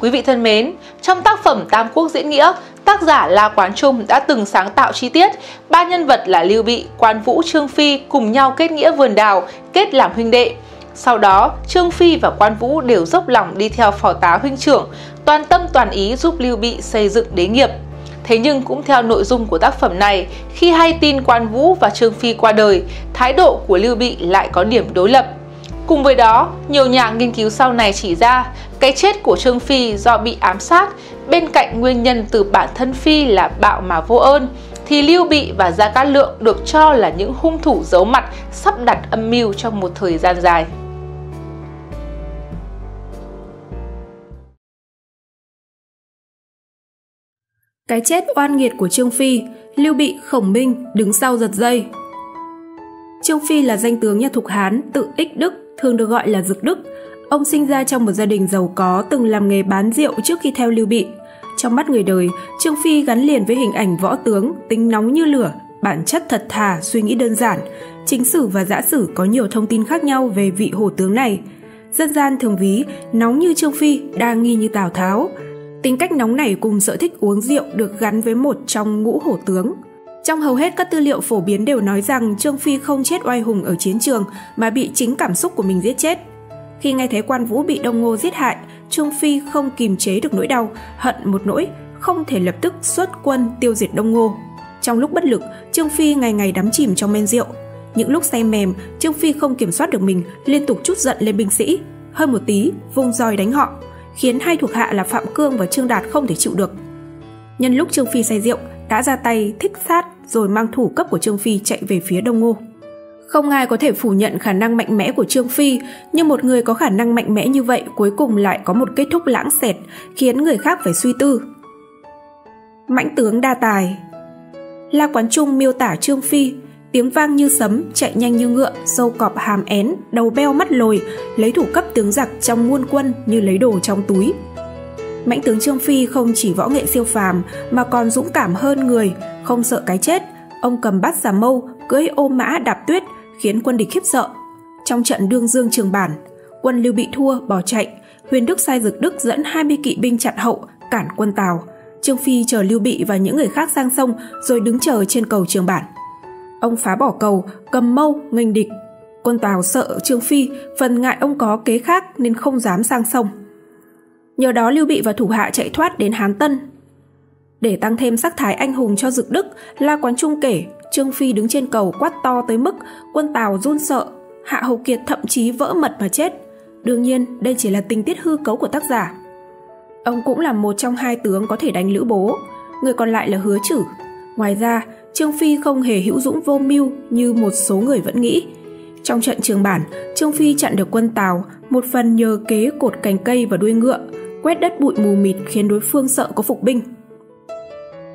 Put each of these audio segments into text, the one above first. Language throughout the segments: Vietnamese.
Quý vị thân mến, trong tác phẩm Tam Quốc diễn nghĩa, tác giả La Quán Trung đã từng sáng tạo chi tiết ba nhân vật là Lưu Bị, Quan Vũ, Trương Phi cùng nhau kết nghĩa vườn đào, kết làm huynh đệ. Sau đó, Trương Phi và Quan Vũ đều dốc lòng đi theo phò tá huynh trưởng, toàn tâm toàn ý giúp Lưu Bị xây dựng đế nghiệp. Thế nhưng cũng theo nội dung của tác phẩm này, khi hay tin Quan Vũ và Trương Phi qua đời, thái độ của Lưu Bị lại có điểm đối lập. Cùng với đó, nhiều nhà nghiên cứu sau này chỉ ra cái chết của Trương Phi do bị ám sát, bên cạnh nguyên nhân từ bản thân Phi là bạo mà vô ơn, thì Lưu Bị và Gia Cát Lượng được cho là những hung thủ giấu mặt sắp đặt âm mưu trong một thời gian dài. Cái chết oan nghiệt của Trương Phi, Lưu Bị, Khổng Minh đứng sau giật dây. Trương Phi là danh tướng nhà Thục Hán, tự Ích Đức, thường được gọi là Dực Đức. Ông sinh ra trong một gia đình giàu có, từng làm nghề bán rượu trước khi theo Lưu Bị. Trong mắt người đời, Trương Phi gắn liền với hình ảnh võ tướng, tính nóng như lửa, bản chất thật thà, suy nghĩ đơn giản. Chính sử và giã sử có nhiều thông tin khác nhau về vị hổ tướng này. Dân gian thường ví, nóng như Trương Phi, đa nghi như Tào Tháo. Tính cách nóng nảy cùng sở thích uống rượu được gắn với một trong ngũ hổ tướng. Trong hầu hết các tư liệu phổ biến đều nói rằng Trương Phi không chết oai hùng ở chiến trường mà bị chính cảm xúc của mình giết chết. Khi nghe thấy Quan Vũ bị Đông Ngô giết hại, Trương Phi không kìm chế được nỗi đau, hận một nỗi, không thể lập tức xuất quân tiêu diệt Đông Ngô. Trong lúc bất lực, Trương Phi ngày ngày đắm chìm trong men rượu. Những lúc say mềm, Trương Phi không kiểm soát được mình, liên tục trút giận lên binh sĩ, hơi một tí, vung roi đánh họ, khiến hai thuộc hạ là Phạm Cương và Trương Đạt không thể chịu được. Nhân lúc Trương Phi say rượu, đã ra tay thích sát rồi mang thủ cấp của Trương Phi chạy về phía Đông Ngô. Không ai có thể phủ nhận khả năng mạnh mẽ của Trương Phi, nhưng một người có khả năng mạnh mẽ như vậy cuối cùng lại có một kết thúc lãng xẹt, khiến người khác phải suy tư. Mãnh tướng đa tài. La Quán Trung miêu tả Trương Phi, tiếng vang như sấm, chạy nhanh như ngựa, sâu cọp hàm én, đầu beo mắt lồi, lấy thủ cấp tướng giặc trong muôn quân như lấy đồ trong túi. Mãnh tướng Trương Phi không chỉ võ nghệ siêu phàm mà còn dũng cảm hơn người, không sợ cái chết. Ông cầm bát giả mâu, cưỡi ô mã đạp tuyết, khiến quân địch khiếp sợ. Trong trận Đương Dương Trường Bản, quân Lưu Bị thua bỏ chạy, Huyền Đức sai Dực Đức dẫn 20 kỵ binh chặn hậu, cản quân Tào. Trương Phi chờ Lưu Bị và những người khác sang sông rồi đứng chờ trên cầu Trường Bản. Ông phá bỏ cầu, cầm mâu nghênh địch. Quân Tào sợ Trương Phi, phần ngại ông có kế khác nên không dám sang sông. Nhờ đó Lưu Bị và thủ hạ chạy thoát đến Hán Tân. Để tăng thêm sắc thái anh hùng cho Dực Đức, La Quán Trung kể Trương Phi đứng trên cầu quát to tới mức quân Tào run sợ, Hạ Hầu Kiệt thậm chí vỡ mật mà chết. Đương nhiên, đây chỉ là tình tiết hư cấu của tác giả. Ông cũng là một trong hai tướng có thể đánh Lữ Bố, người còn lại là Hứa Chử. Ngoài ra, Trương Phi không hề hữu dũng vô mưu như một số người vẫn nghĩ. Trong trận Trường Bản, Trương Phi chặn được quân Tào, một phần nhờ kế cột cành cây và đuôi ngựa, quét đất bụi mù mịt khiến đối phương sợ có phục binh.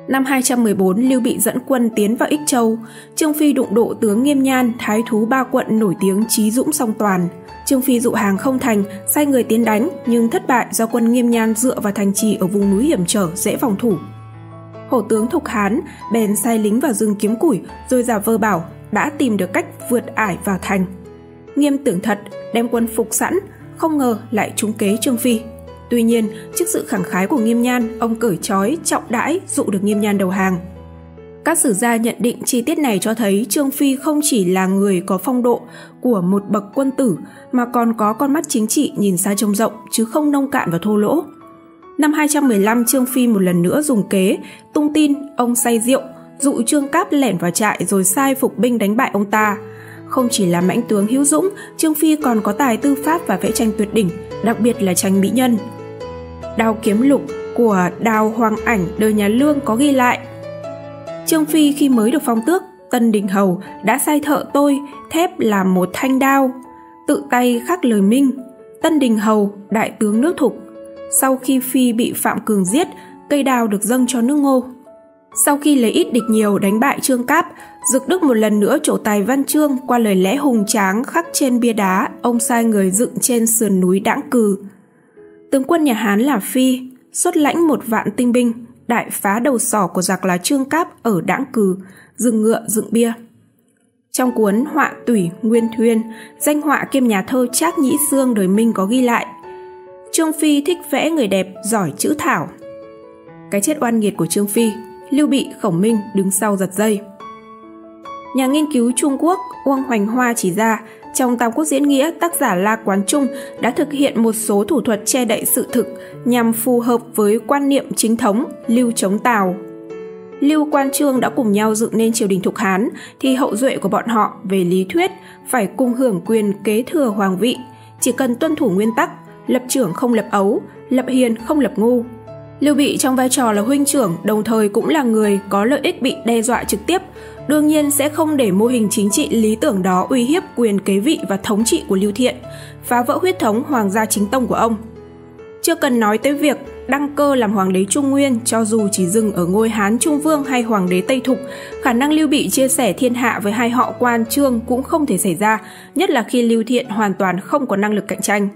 Năm 214, Lưu Bị dẫn quân tiến vào Ích Châu. Trương Phi đụng độ tướng Nghiêm Nhan, thái thú ba quận nổi tiếng trí dũng song toàn. Trương Phi dụ hàng không thành, sai người tiến đánh nhưng thất bại do quân Nghiêm Nhan dựa vào thành trì ở vùng núi hiểm trở dễ phòng thủ. Hổ tướng Thục Hán bèn sai lính vào rừng kiếm củi rồi giả vờ bảo đã tìm được cách vượt ải vào thành. Nghiêm tưởng thật, đem quân phục sẵn, không ngờ lại trúng kế Trương Phi. Tuy nhiên, trước sự khẳng khái của Nghiêm Nhan, ông cởi trói, trọng đãi, dụ được Nghiêm Nhan đầu hàng. Các sử gia nhận định chi tiết này cho thấy Trương Phi không chỉ là người có phong độ của một bậc quân tử mà còn có con mắt chính trị nhìn xa trông rộng chứ không nông cạn và thô lỗ. Năm 215, Trương Phi một lần nữa dùng kế, tung tin ông say rượu, dụ Trương Cáp lẻn vào trại rồi sai phục binh đánh bại ông ta. Không chỉ là mãnh tướng hữu dũng, Trương Phi còn có tài tư pháp và vẽ tranh tuyệt đỉnh, đặc biệt là tranh mỹ nhân. Đao Kiếm Lục của Đào Hoàng Ảnh đời nhà Lương có ghi lại Trương Phi khi mới được phong tước Tân Đình Hầu đã sai thợ tôi thép làm một thanh đao, tự tay khắc lời minh Tân Đình Hầu đại tướng nước Thục. Sau khi Phi bị Phạm Cường giết, cây đao được dâng cho nước Ngô. Sau khi lấy ít địch nhiều đánh bại Trương Cáp, Dực Đức một lần nữa trổ tài văn chương qua lời lẽ hùng tráng khắc trên bia đá, ông sai người dựng trên sườn núi Đãng Cử. Tướng quân nhà Hán là Phi, xuất lãnh 1 vạn tinh binh, đại phá đầu sỏ của giặc là Trương Cáp ở Đãng Cử, dừng ngựa dựng bia. Trong cuốn Họa Tủy Nguyên Thuyên, danh họa kiêm nhà thơ Trác Nhĩ Xương đời Minh có ghi lại Trương Phi thích vẽ người đẹp, giỏi chữ thảo. Cái chết oan nghiệt của Trương Phi, Lưu Bị, Khổng Minh đứng sau giật dây. Nhà nghiên cứu Trung Quốc Uông Hoành Hoa chỉ ra, trong Tam Quốc diễn nghĩa, tác giả La Quán Trung đã thực hiện một số thủ thuật che đậy sự thực nhằm phù hợp với quan niệm chính thống Lưu chống Tào. Lưu, Quan, Trương đã cùng nhau dựng nên triều đình Thục Hán, thì hậu duệ của bọn họ về lý thuyết phải cùng hưởng quyền kế thừa hoàng vị, chỉ cần tuân thủ nguyên tắc lập trưởng không lập ấu, lập hiền không lập ngu. Lưu Bị trong vai trò là huynh trưởng, đồng thời cũng là người có lợi ích bị đe dọa trực tiếp, đương nhiên sẽ không để mô hình chính trị lý tưởng đó uy hiếp quyền kế vị và thống trị của Lưu Thiện, phá vỡ huyết thống hoàng gia chính tông của ông. Chưa cần nói tới việc đăng cơ làm hoàng đế Trung Nguyên, cho dù chỉ dừng ở ngôi Hán Trung Vương hay hoàng đế Tây Thục, khả năng Lưu Bị chia sẻ thiên hạ với hai họ Quan, Trương cũng không thể xảy ra, nhất là khi Lưu Thiện hoàn toàn không có năng lực cạnh tranh.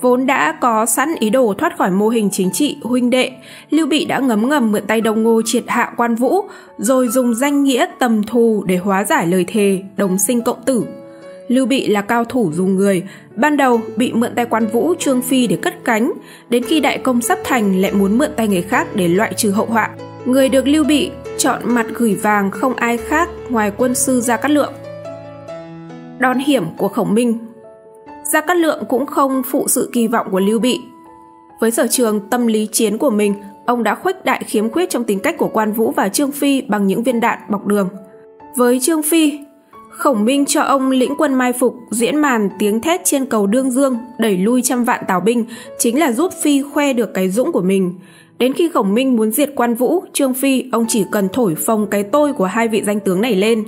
Vốn đã có sẵn ý đồ thoát khỏi mô hình chính trị huynh đệ, Lưu Bị đã ngấm ngầm mượn tay Đông Ngô triệt hạ Quan Vũ, rồi dùng danh nghĩa tầm thù để hóa giải lời thề đồng sinh cộng tử. Lưu Bị là cao thủ dùng người, ban đầu bị mượn tay Quan Vũ, Trương Phi để cất cánh, đến khi đại công sắp thành lại muốn mượn tay người khác để loại trừ hậu họa. Người được Lưu Bị chọn mặt gửi vàng không ai khác ngoài quân sư Gia Cát Lượng. Đòn hiểm của Khổng Minh. Gia Cát Lượng cũng không phụ sự kỳ vọng của Lưu Bị. Với sở trường tâm lý chiến của mình, ông đã khuếch đại khiếm khuyết trong tính cách của Quan Vũ và Trương Phi bằng những viên đạn bọc đường. Với Trương Phi, Khổng Minh cho ông lĩnh quân mai phục, diễn màn tiếng thét trên cầu Đương Dương, đẩy lui 100 vạn tào binh, chính là giúp Phi khoe được cái dũng của mình. Đến khi Khổng Minh muốn diệt Quan Vũ, Trương Phi, ông chỉ cần thổi phồng cái tôi của hai vị danh tướng này lên.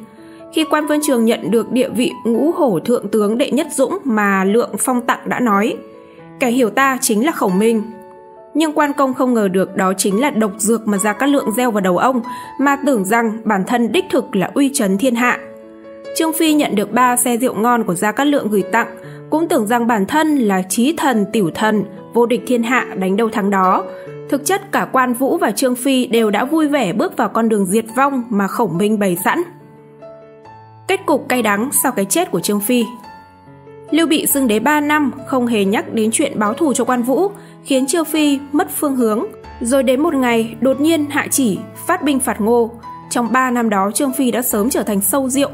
Khi Quan Vân Trường nhận được địa vị ngũ hổ thượng tướng đệ nhất dũng mà Lượng phong tặng đã nói, kẻ hiểu ta chính là Khổng Minh. Nhưng Quan Công không ngờ được đó chính là độc dược mà Gia Cát Lượng gieo vào đầu ông, mà tưởng rằng bản thân đích thực là uy trấn thiên hạ. Trương Phi nhận được 3 xe rượu ngon của Gia Cát Lượng gửi tặng, cũng tưởng rằng bản thân là trí thần tiểu thần, vô địch thiên hạ, đánh đâu thắng đó. Thực chất cả Quan Vũ và Trương Phi đều đã vui vẻ bước vào con đường diệt vong mà Khổng Minh bày sẵn. Kết cục cay đắng sau cái chết của Trương Phi. Lưu Bị xưng đế 3 năm, không hề nhắc đến chuyện báo thù cho Quan Vũ, khiến Trương Phi mất phương hướng. Rồi đến một ngày, đột nhiên hạ chỉ, phát binh phạt Ngô. Trong 3 năm đó, Trương Phi đã sớm trở thành sâu rượu,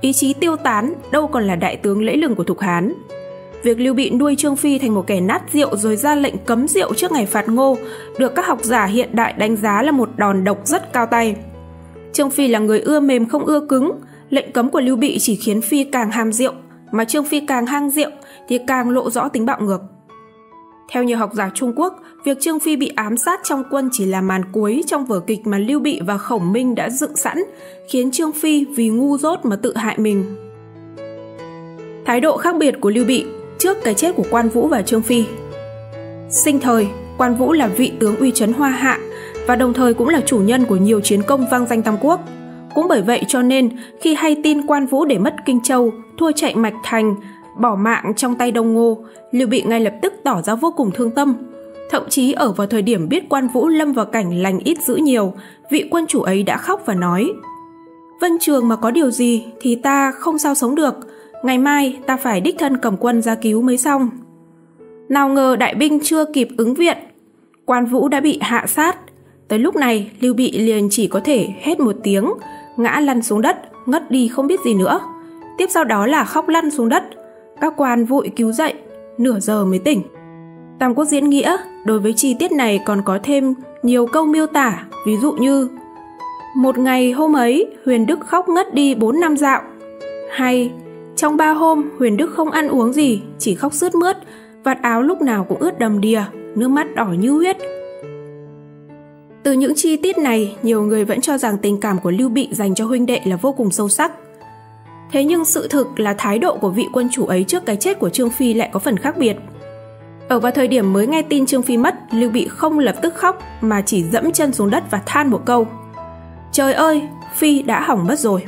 ý chí tiêu tán, đâu còn là đại tướng lẫy lừng của Thục Hán. Việc Lưu Bị nuôi Trương Phi thành một kẻ nát rượu rồi ra lệnh cấm rượu trước ngày phạt Ngô, được các học giả hiện đại đánh giá là một đòn độc rất cao tay. Trương Phi là người ưa mềm không ưa cứng, lệnh cấm của Lưu Bị chỉ khiến Phi càng ham rượu, mà Trương Phi càng hang rượu thì càng lộ rõ tính bạo ngược. Theo nhiều học giả Trung Quốc, việc Trương Phi bị ám sát trong quân chỉ là màn cuối trong vở kịch mà Lưu Bị và Khổng Minh đã dựng sẵn, khiến Trương Phi vì ngu dốt mà tự hại mình. Thái độ khác biệt của Lưu Bị trước cái chết của Quan Vũ và Trương Phi. Sinh thời, Quan Vũ là vị tướng uy trấn Hoa Hạ và đồng thời cũng là chủ nhân của nhiều chiến công vang danh Tam Quốc. Cũng bởi vậy cho nên, khi hay tin Quan Vũ để mất Kinh Châu, thua chạy Mạch Thành, bỏ mạng trong tay Đông Ngô, Lưu Bị ngay lập tức tỏ ra vô cùng thương tâm. Thậm chí ở vào thời điểm biết Quan Vũ lâm vào cảnh lành ít dữ nhiều, vị quân chủ ấy đã khóc và nói: Vân Trường mà có điều gì thì ta không sao sống được, ngày mai ta phải đích thân cầm quân ra cứu mới xong. Nào ngờ đại binh chưa kịp ứng viện, Quan Vũ đã bị hạ sát. Tới lúc này, Lưu Bị liền chỉ có thể hét một tiếng, ngã lăn xuống đất, ngất đi không biết gì nữa. Tiếp sau đó là khóc lăn xuống đất. Các quan vội cứu dậy, nửa giờ mới tỉnh. Tam Quốc diễn nghĩa đối với chi tiết này còn có thêm nhiều câu miêu tả, ví dụ như: Một ngày hôm ấy, Huyền Đức khóc ngất đi 4-5 dạo. Hay: Trong 3 hôm, Huyền Đức không ăn uống gì, chỉ khóc sướt mướt, vạt áo lúc nào cũng ướt đầm đìa, nước mắt đỏ như huyết. Từ những chi tiết này, nhiều người vẫn cho rằng tình cảm của Lưu Bị dành cho huynh đệ là vô cùng sâu sắc. Thế nhưng sự thực là thái độ của vị quân chủ ấy trước cái chết của Trương Phi lại có phần khác biệt. Ở vào thời điểm mới nghe tin Trương Phi mất, Lưu Bị không lập tức khóc mà chỉ dẫm chân xuống đất và than một câu: Trời ơi, Phi đã hỏng mất rồi.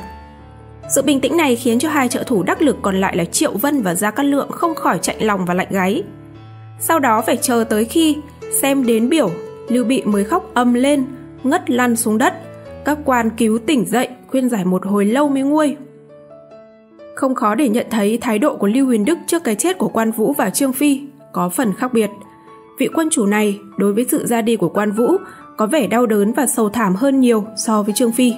Sự bình tĩnh này khiến cho hai trợ thủ đắc lực còn lại là Triệu Vân và Gia Cát Lượng không khỏi chạnh lòng và lạnh gáy. Sau đó phải chờ tới khi xem đến biểu, Lưu Bị mới khóc ầm lên, ngất lăn xuống đất. Các quan cứu tỉnh dậy, khuyên giải một hồi lâu mới nguôi. Không khó để nhận thấy thái độ của Lưu Huyền Đức trước cái chết của Quan Vũ và Trương Phi có phần khác biệt. vị quân chủ này đối với sự ra đi của Quan Vũ có vẻ đau đớn và sầu thảm hơn nhiều so với Trương Phi.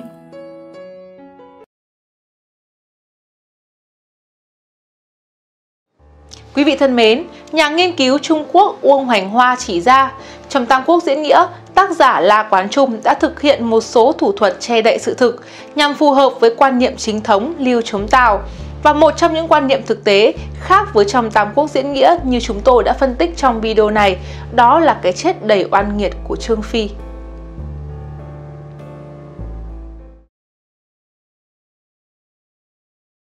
Quý vị thân mến, nhà nghiên cứu Trung Quốc Uông Hoành Hoa chỉ ra, trong Tam Quốc diễn nghĩa, tác giả La Quán Trung đã thực hiện một số thủ thuật che đậy sự thực nhằm phù hợp với quan niệm chính thống Lưu chống Tào. Và một trong những quan niệm thực tế khác với trong Tam Quốc diễn nghĩa như chúng tôi đã phân tích trong video này, đó là cái chết đầy oan nghiệt của Trương Phi.